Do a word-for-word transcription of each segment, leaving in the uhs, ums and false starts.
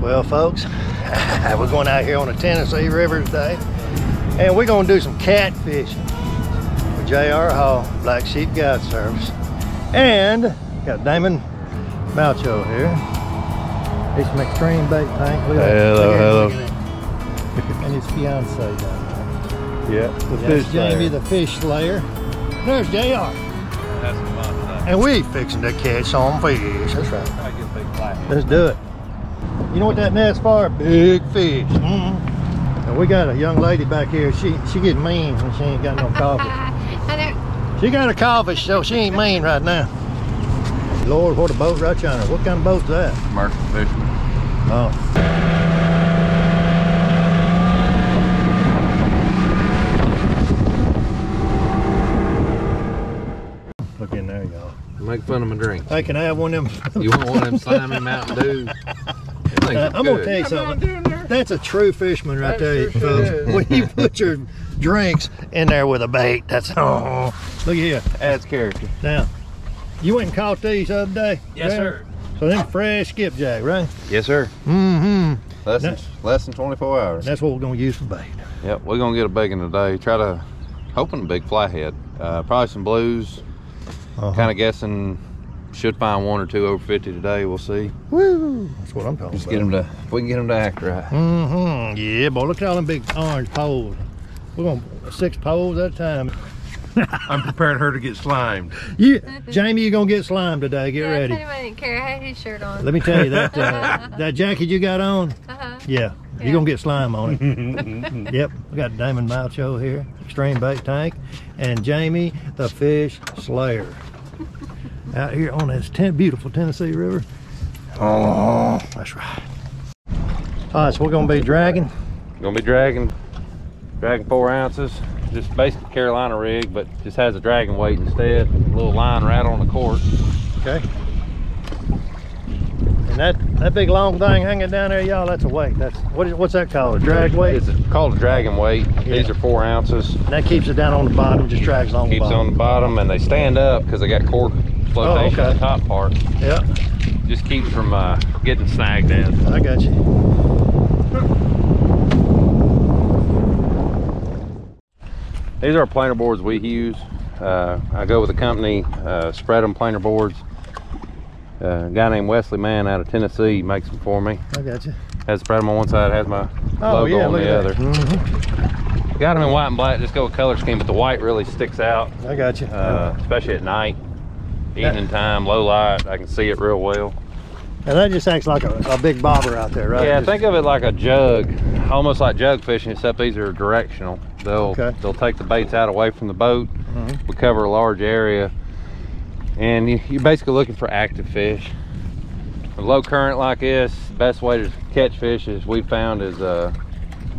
Well, folks, we're going out here on the Tennessee River today, and we're going to do some catfishing with J R Hall, Black Sheep Guide Service. And got Damon Maucho here. It's an Xtreme bait tank. Look, hello, look hello. That. And his fiance down there. Yeah, the That's fish Jamie, layer. the fish layer. There's J R. That's what I'm and we fixing to catch some fish. That's right. Let's do it. You know what that net's for? Big fish. Mm-hmm. And we got a young lady back here. She she get mean when she ain't got no coffee. She got a coffee, so she ain't mean right now. Lord, what a boat right yonder. What kind of boat's that? Commercial fisherman. Oh. Look in there, y'all. Make fun of my drink. Hey, can I have one of them? You want one of them slimy Mountain Dew? Uh, I'm going to tell you something. That's a true fisherman right there, folks. When you put your drinks in there with a bait, that's, oh. Look here. That's character. Now, you went and caught these the other day? Yes, right? sir. So them fresh skipjack, right? Yes, sir. Mm-hmm. Less, than, less than twenty-four hours. That's what we're going to use for bait. Yep, we're going to get a big one today. Try to, hoping a big flathead. Uh, probably some blues. Uh-huh. Kind of guessing. Should find one or two over fifty today. We'll see. Woo! That's what I'm talking Just about. Just get them to. If we can get them to act right. Mm-hmm. Yeah, boy. Look at all them big orange poles. We're gonna six poles at a time. I'm preparing her to get slimed. Yeah, Jamie, you're gonna get slimed today. Get yeah, ready. I didn't care. I had his shirt on. Let me tell you that uh, that jacket you got on. Uh-huh. Yeah, yeah. You're gonna get slime on it. Yep. We got Damon Maucho here, Xtreme bait tank, and Jamie, the fish slayer. Out here on this ten, beautiful Tennessee River. Oh, that's right. All right, so we're gonna be dragging. Gonna be dragging, dragging four ounces. Just basic Carolina rig, but just has a dragging weight instead. A little line right on the cork. Okay. And that that big long thing hanging down there, y'all, that's a weight. That's what is what's that called? A drag weight? It's called a dragging weight. Yeah. These are four ounces. And that keeps it down on the bottom. Just drags along the bottom. Keeps on the bottom, and they stand up because they got cork. Flotation oh, okay. The top part. Yeah. Just keep from uh, getting snagged in. I got you. These are planer boards we use. Uh, I go with a company, uh, Spread'em planer boards. Uh, a guy named Wesley Mann out of Tennessee makes them for me. I got you. Has Spread'em on one side, has my oh, logo yeah, on the other. Mm-hmm. Got them in white and black. Just go with color scheme, but the white really sticks out. I got you. Uh, especially at night. Evening time, low light, I can see it real well. And that just acts like a, a big bobber out there, right? Yeah, just... think of it like a jug, almost like jug fishing, except these are directional. They'll okay. they'll take the baits out away from the boat. Mm-hmm. We cover a large area, and you, you're basically looking for active fish. With low current like this, the best way to catch fish is we found is uh,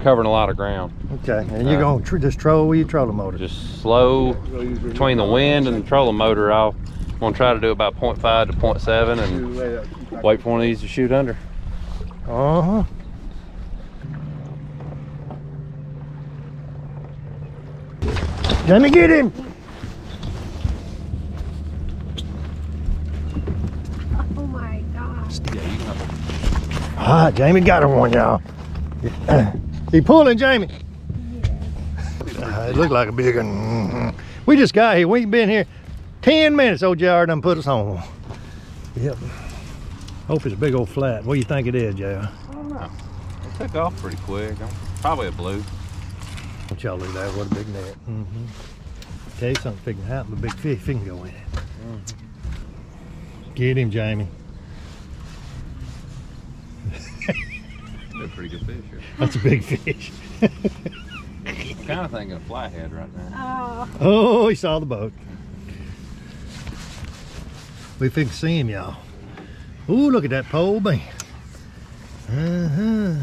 covering a lot of ground. Okay, and uh, you're gonna tr just troll with your trolling motor. Just slow between the wind and the trolling motor off. I'm gonna try to do about point five to point seven and wait for one of these to shoot under. Uh-huh. Let me get him. Oh my gosh. Ah, Jamie got her one, y'all. He pulling, Jamie. Yeah. Uh, it looked like a big one. We just got here, we been here. ten minutes old J R done put us on. Yep. Hope it's a big old flat. What do you think it is, J R? I don't know. It took off pretty quick. Probably a blue. Don't y'all look at that. What a big net. Mm-hmm. Tell you something can happen. A big fish can go in it. Mm-hmm. Get him, Jamie. They're pretty good fish here. That's a big fish. I'm kind of thinking a flathead right now. Oh. Oh, he saw the boat. We fixed to see him, y'all. Ooh, look at that pole beam. Uh-huh.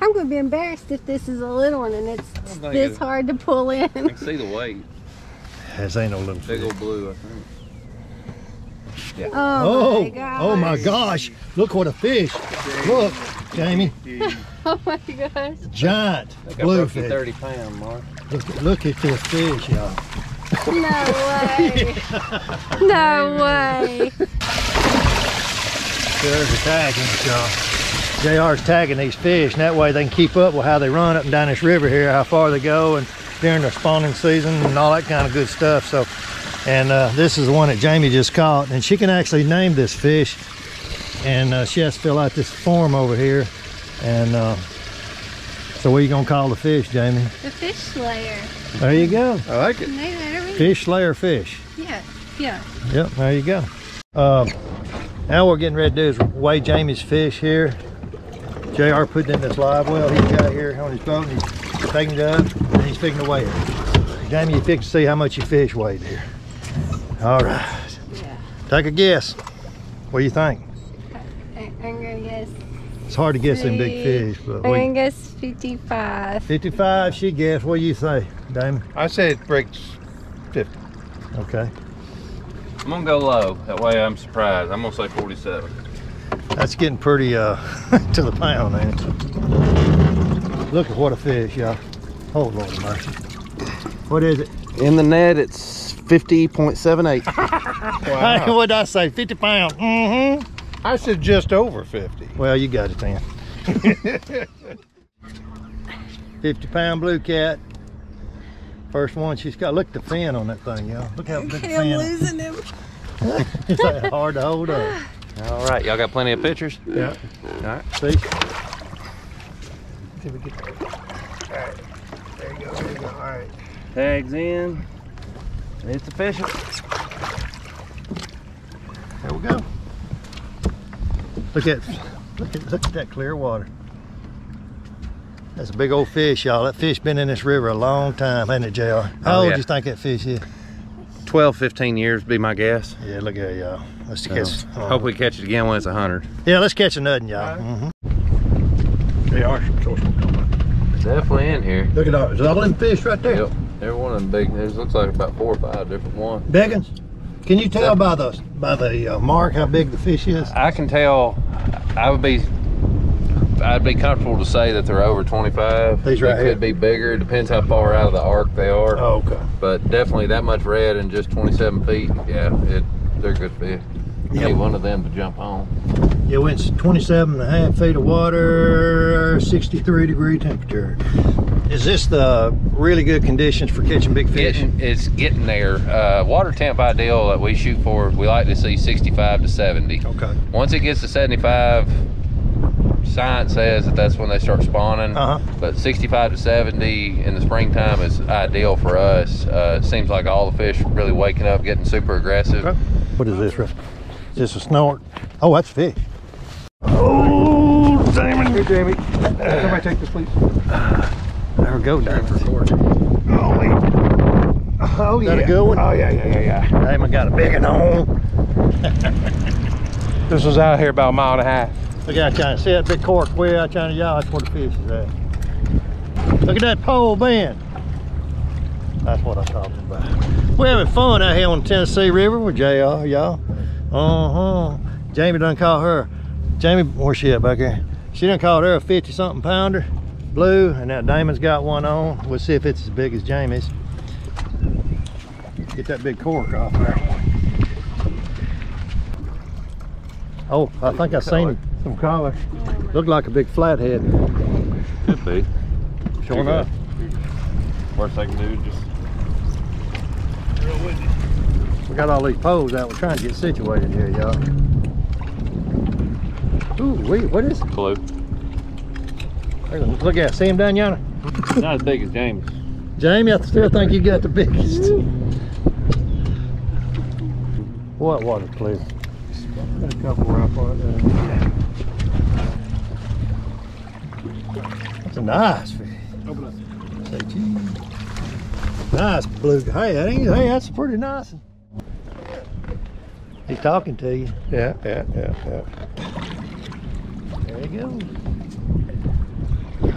I'm gonna be embarrassed if this is a little one and it's this it's, hard to pull in. I can see the weight. This ain't no little big fish. Old blue, I think. Yeah. Oh, oh my gosh. Oh my gosh. Look what a fish. Look, Jamie. Oh my gosh. Giant bluefish. thirty pound Mark. Look, look at this fish, y'all. No way. Yeah. No way. There's the tagging, so J R's tagging these fish, and that way they can keep up with how they run up and down this river here, how far they go, and during their spawning season and all that kind of good stuff. So, and uh, this is the one that Jamie just caught, and she can actually name this fish, and uh, she has to fill out this form over here. And uh, so what are you gonna call the fish, Jamie? The fish slayer. There you go. I like it. Fish slayer fish. Yeah, yeah. Yep, there you go. Um, now what we're getting ready to do is weigh Jamie's fish here. J R put it in this live well he's got here on his boat, and he's taking it up, and he's fixing to weigh it. Jamie, you fixed to see how much your fish weighed here. All right. Yeah. Take a guess. What do you think? I, I'm gonna guess. It's hard to guess them big fish, but I can guess fifty-five. fifty-five, she guessed. What do you say, Damon? I said it breaks fifty. Okay. I'm gonna go low. That way I'm surprised. I'm gonna say forty-seven. That's getting pretty uh to the pound, ain't it? Look at what a fish, y'all. Oh Lord of mercy. What is it? In the net, it's fifty point seven eight. Wow. Hey, what did I say? fifty pounds. Mm-hmm. I said just over fifty. Well, you got it then. fifty pound blue cat. First one she's got. Look at the fin on that thing, y'all. Look how big the fin is. I'm losing him. It's like hard to hold up. All right, y'all got plenty of pictures? Yeah. All right. See? See if we get that. All right. There you go. There you go. All right. Tags in. It's official. There we go. Look at, look at, look at that clear water. That's a big old fish, y'all. That fish been in this river a long time, hasn't it, J R? How oh, old do yeah. you think that fish is? twelve, fifteen years would be my guess. Yeah, look at it, y'all. Let's so, catch um, hope we catch it again when it's one hundred. Yeah, let's catch another, y'all. Right. Mm-hmm. They are definitely in here. Look at all, there's all them fish right there. Yep, every one of them big. There looks like about four or five different ones. Big ones? Can you tell by the by the uh, mark how big the fish is? I can tell. I would be, I'd be comfortable to say that they're over twenty-five. These right here. They could be bigger. Depends how far out of the arc they are. Oh, okay. But definitely that much red and just twenty-seven feet. Yeah, it they're good fish. You yep. need one of them to jump on. Yeah, well, it's twenty-seven and a half feet of water, sixty-three degree temperature. Is this the really good conditions for catching big fish? Getting, it's getting there. Uh, water temp ideal that we shoot for, we like to see sixty-five to seventy. Okay. Once it gets to seventy-five, science says that that's when they start spawning. Uh-huh. But sixty-five to seventy in the springtime is ideal for us. Uh, it seems like all the fish are really waking up, getting super aggressive. Okay. What is this, Russ? Is this a snort? Oh, that's fish. Oh, Damon. Here, Jamie. Somebody take this, please. There we go, Damon. Oh, wait. Oh, yeah. Is that a good one? Oh, yeah, yeah, yeah, yeah. Damon got a big one on. This was out here about a mile and a half. Look out, China. See that big cork way out, China? Yeah, that's where the fish is at. Look at that pole bend. That's what I'm talking about. We're having fun out here on the Tennessee River with J R, y'all. Uh-huh. Jamie done caught her. Jamie, where's she at back here? She done caught her a fifty-something pounder. Blue, and now Damon's got one on. We'll see if it's as big as Jamie's. Get that big cork off there. Oh, I think I seen some collar. Looked like a big flathead. Could be. Sure enough. Worst I can do, just real with it. We got all these poles out. We're trying to get situated here, y'all. Ooh, wait, what is it? Blue. Look at it. See him down yonder? Not as big as James. Jamie, I still think you got the biggest. What water, please? Got a couple right there. That's a nice fish. Open up. Say cheese. Nice blue. Hey, that ain't, hey, that's pretty nice. He's talking to you. Yeah, yeah, yeah, yeah. There you go.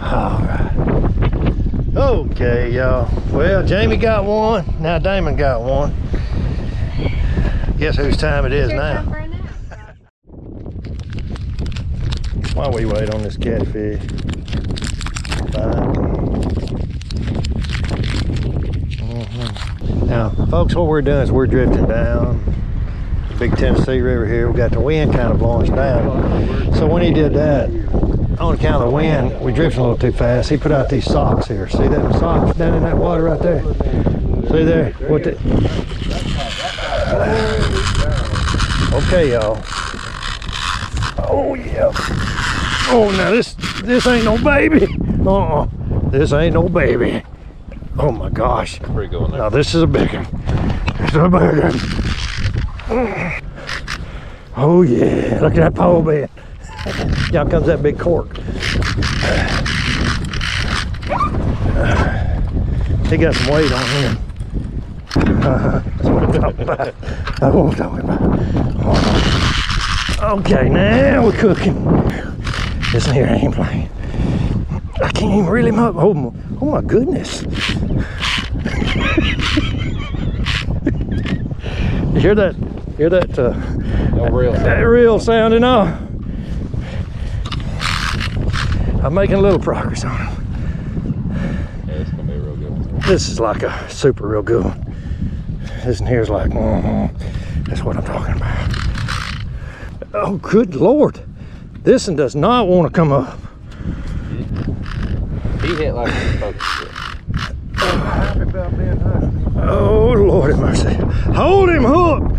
All right. Okay, y'all. Well, Jamie got one. Now Damon got one. Guess whose time it is now? While we wait on this catfish. Mm-hmm. Now, folks, what we're doing is we're drifting down big Tennessee river here. We got the wind kind of blowing us down. So when he did that, on account of the wind, we drifted a little too fast. He put out these socks here. See that socks down in that water right there? See there? What the? Okay, y'all. Oh yeah. Oh, now this this ain't no baby. Uh-uh. This ain't no baby. Oh my gosh. Pretty good one there. Now this is a big one. It's a big one. Oh yeah. Look at that pole bed. Y'all comes that big cork. He got some weight on him. Uh, that's what I'm talking about. That's what I'm talking about. Okay, now we're cooking. This here ain't playing. I can't even reel him up. Oh my, oh my goodness. You hear that? Hear that? Uh, no reel. That reel sound and all. I'm making a little progress on him. Yeah, this is gonna be a real good one. This is like a super real good one. This in here's like, mm-hmm. That's what I'm talking about. Oh, good Lord. This one does not want to come up. He hit like a focus. Oh, Lord have mercy. Hold him hooked.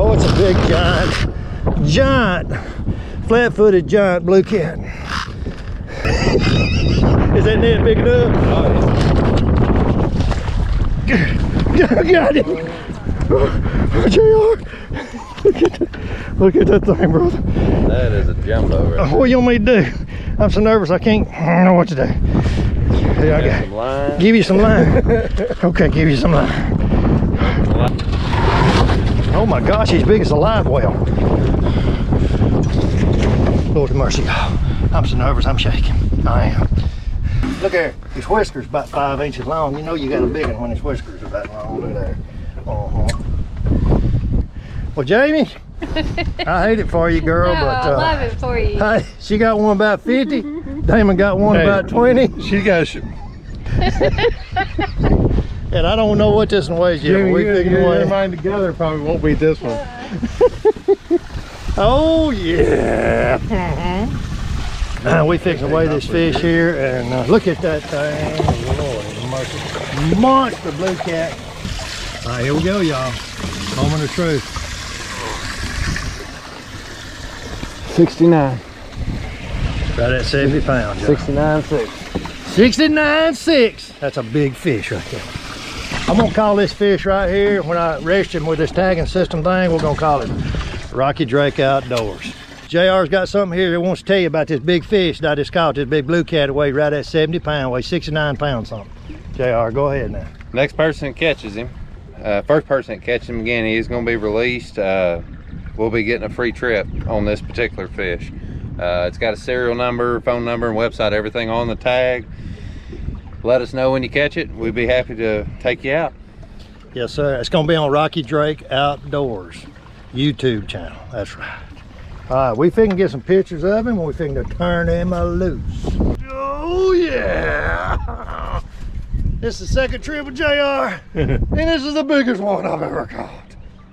Oh, it's a big giant, giant, flat-footed giant blue cat. Is that net big enough? Oh, yeah. Got it. J R, look at that, look at that thing, brother. That is a jumbo right there. What you want me to do? I'm so nervous, I can't, I don't know what to do. Here, I got some line. Give you some line. Okay, give you some line. Oh my gosh, he's big as a live well. Lord of mercy, oh, I'm so nervous, I'm shaking. I am. Look there, his whiskers about five inches long. You know you got a big one when his whiskers are that long. Look there. Uh-huh. Well, Jamie, I hate it for you, girl, no, but uh, I love it for you. I, she got one about fifty. Damon got one hey, about twenty. She got some. And I don't know what this one weighs yet. Yeah, we yeah, figured yeah, mine together probably won't beat this one. Oh yeah. Mm-hmm. Uh, we fixed to weigh this fish here, and uh, look at that thing. Oh, Lord, monster blue cat. All right, here we go, y'all. Moment of truth. sixty-nine. Right at seventy pounds. sixty-nine six. sixty-nine six. That's a big fish right there. I'm gonna call this fish right here, when I rest him with this tagging system thing, we're gonna call it Rocky Drake Outdoors. J R's got something here that wants to tell you about this big fish that I just caught, this big blue cat, weighed right at seventy pounds, weighs sixty-nine pounds something. J R, go ahead now. Next person that catches him, uh, first person that catches him again, he is gonna be released. Uh, we'll be getting a free trip on this particular fish. Uh, it's got a serial number, phone number, and website, everything on the tag. Let us know when you catch it. We'd be happy to take you out. Yes, sir. It's going to be on Rocky Drake Outdoors YouTube channel. That's right. All right, we finna get some pictures of him. We finna turn him loose. Oh, yeah. This is the second trip with J R. And this is the biggest one I've ever caught.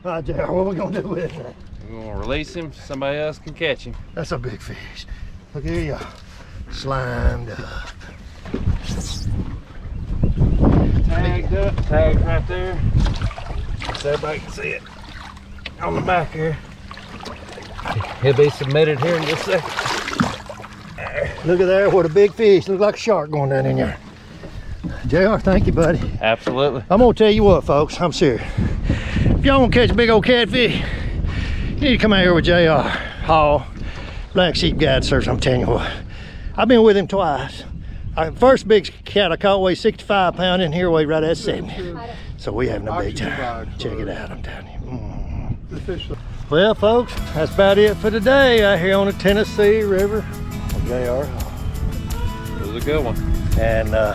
All right, J R, what are we going to do with it? We're going to release him. Somebody else can catch him. That's a big fish. Look at you. Slimed up. Tagged up, tagged right there. So everybody can see it. On the back here. He'll be submitted here in just a second. Look at there, what a big fish. Looks like a shark going down in there. J R, thank you, buddy. Absolutely. I'm going to tell you what, folks, I'm serious. If y'all want to catch a big old catfish, you need to come out here with J R Hall, Black Sheep Guide Service. I'm telling you what. I've been with him twice. Our first big cat I caught weighed sixty-five pounds, in here weighed right at seventy. So we have no big time. Check it out, I'm telling you. Mm. Well, folks, that's about it for today out here on the Tennessee River. J R Hall. It was a good one. And uh,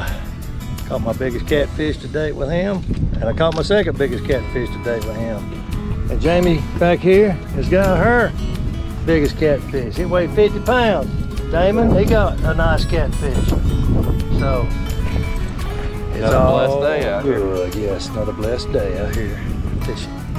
caught my biggest catfish to date with him. And I caught my second biggest catfish to date with him. And Jamie back here has got her biggest catfish. He weighed fifty pounds. Damon, he got a nice catfish. So It's another blessed day out good. here. Yes, another blessed day out here fishing.